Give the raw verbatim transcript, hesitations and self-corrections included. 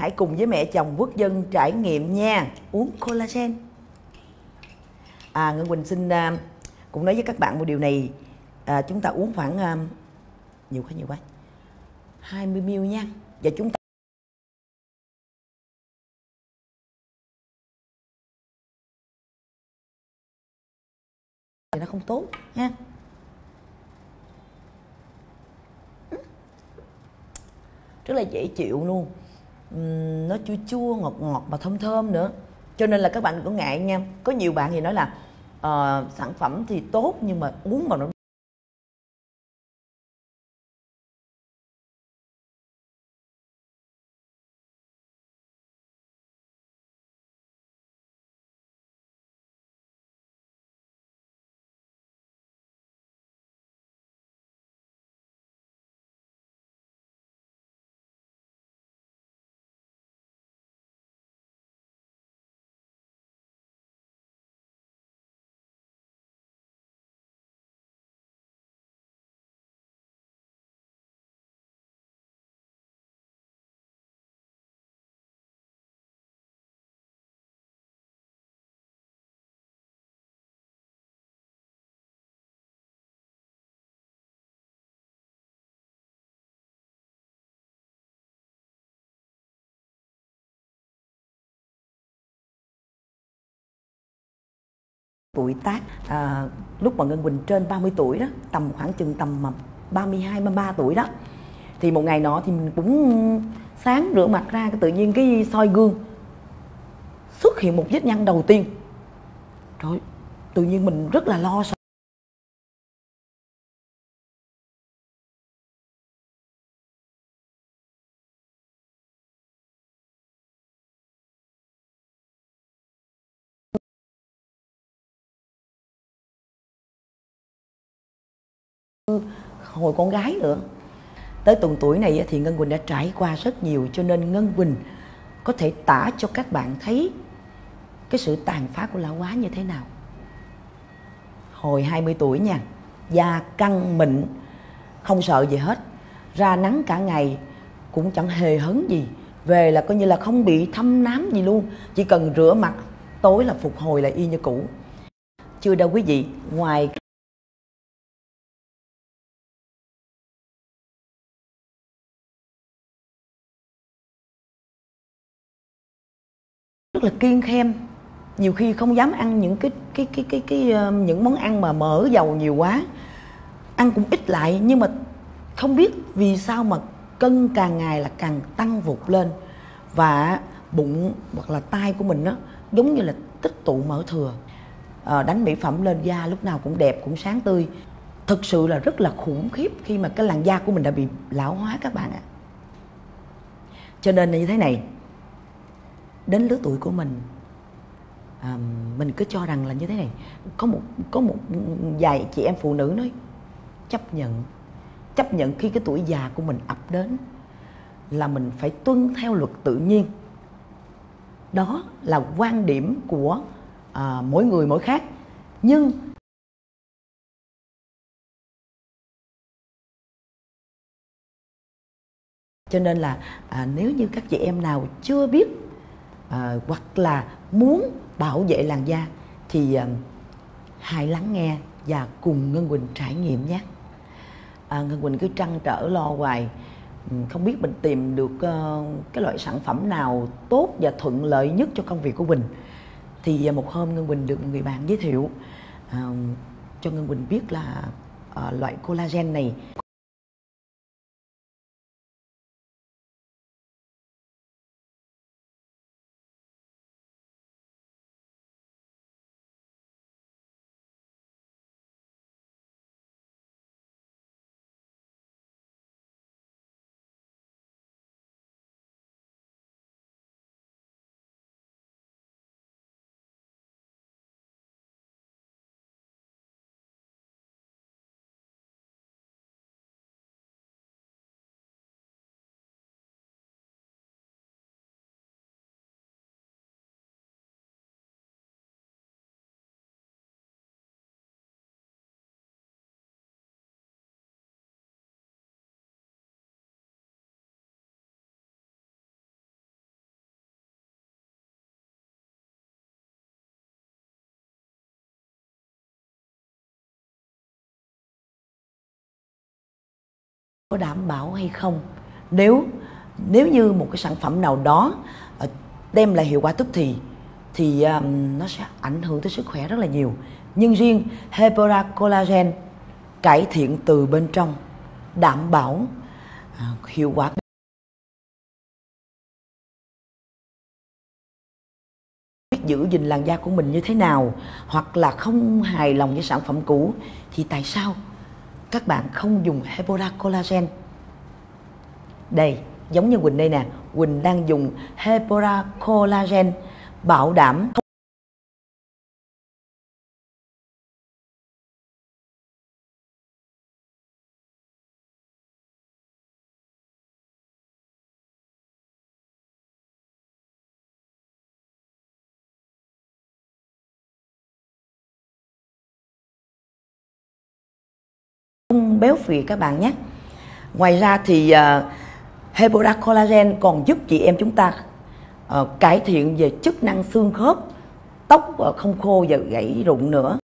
Hãy cùng với mẹ chồng Quốc Dân trải nghiệm nha, uống collagen. À, Ngân Quỳnh xin uh, cũng nói với các bạn một điều này. À, chúng ta uống khoảng uh, nhiều quá nhiều quá hai mươi mi li lít nha. Và chúng ta thì nó không tốt nha. Rất là dễ chịu luôn. Uhm, nó chua chua ngọt ngọt mà thơm thơm nữa, cho nên là các bạn đừng có ngại nha. Có nhiều bạn thì nói là uh, sản phẩm thì tốt nhưng mà uống mà nó tuổi tác. À, lúc mà Ngân Quỳnh trên ba mươi tuổi đó, tầm khoảng chừng tầm mà ba mươi hai ba mươi ba tuổi đó, thì một ngày nọ thì mình cũng sáng rửa mặt ra, tự nhiên cái soi gương xuất hiện một vết nhăn đầu tiên. Rồi tự nhiên mình rất là lo sợ. Hồi con gái nữa. Tới tuần tuổi này thì Ngân Quỳnh đã trải qua rất nhiều, cho nên Ngân Quỳnh có thể tả cho các bạn thấy cái sự tàn phá của lão hóa như thế nào. Hồi hai mươi tuổi nha, da căng mịn, không sợ gì hết, ra nắng cả ngày cũng chẳng hề hấn gì, về là coi như là không bị thâm nám gì luôn, chỉ cần rửa mặt tối là phục hồi lại y như cũ. Chưa đâu quý vị, ngoài là kiêng khem, nhiều khi không dám ăn những cái cái cái cái cái uh, những món ăn mà mỡ dầu nhiều quá, ăn cũng ít lại, nhưng mà không biết vì sao mà cân càng ngày là càng tăng vụt lên, và bụng hoặc là tai của mình đó giống như là tích tụ mỡ thừa. À, đánh mỹ phẩm lên da lúc nào cũng đẹp, cũng sáng tươi. Thực sự là rất là khủng khiếp khi mà cái làn da của mình đã bị lão hóa các bạn ạ. Cho nên là như thế này, đến lứa tuổi của mình, à, mình cứ cho rằng là như thế này. Có một có một vài chị em phụ nữ nói chấp nhận, chấp nhận khi cái tuổi già của mình ập đến là mình phải tuân theo luật tự nhiên. Đó là quan điểm của à, mỗi người mỗi khác, nhưng cho nên là à, nếu như các chị em nào chưa biết À, hoặc là muốn bảo vệ làn da thì à, hãy lắng nghe và cùng Ngân Quỳnh trải nghiệm nhé. à, Ngân Quỳnh cứ trăn trở lo hoài, không biết mình tìm được uh, cái loại sản phẩm nào tốt và thuận lợi nhất cho công việc của mình. Thì à, một hôm Ngân Quỳnh được người bạn giới thiệu à, cho Ngân Quỳnh biết là à, loại collagen này có đảm bảo hay không. Nếu nếu như một cái sản phẩm nào đó đem lại hiệu quả tức thì thì um, nó sẽ ảnh hưởng tới sức khỏe rất là nhiều. Nhưng riêng Hebora Collagen cải thiện từ bên trong, đảm bảo uh, hiệu quả. Biết giữ gìn làn da của mình như thế nào, hoặc là không hài lòng với sản phẩm cũ, thì tại sao các bạn không dùng Hebora Collagen? Đây, giống như Quỳnh đây nè, Quỳnh đang dùng Hebora Collagen, bảo đảm không béo phì các bạn nhé. Ngoài ra thì uh, Hebora Collagen còn giúp chị em chúng ta Uh, cải thiện về chức năng xương khớp, tóc uh, không khô và gãy rụng nữa.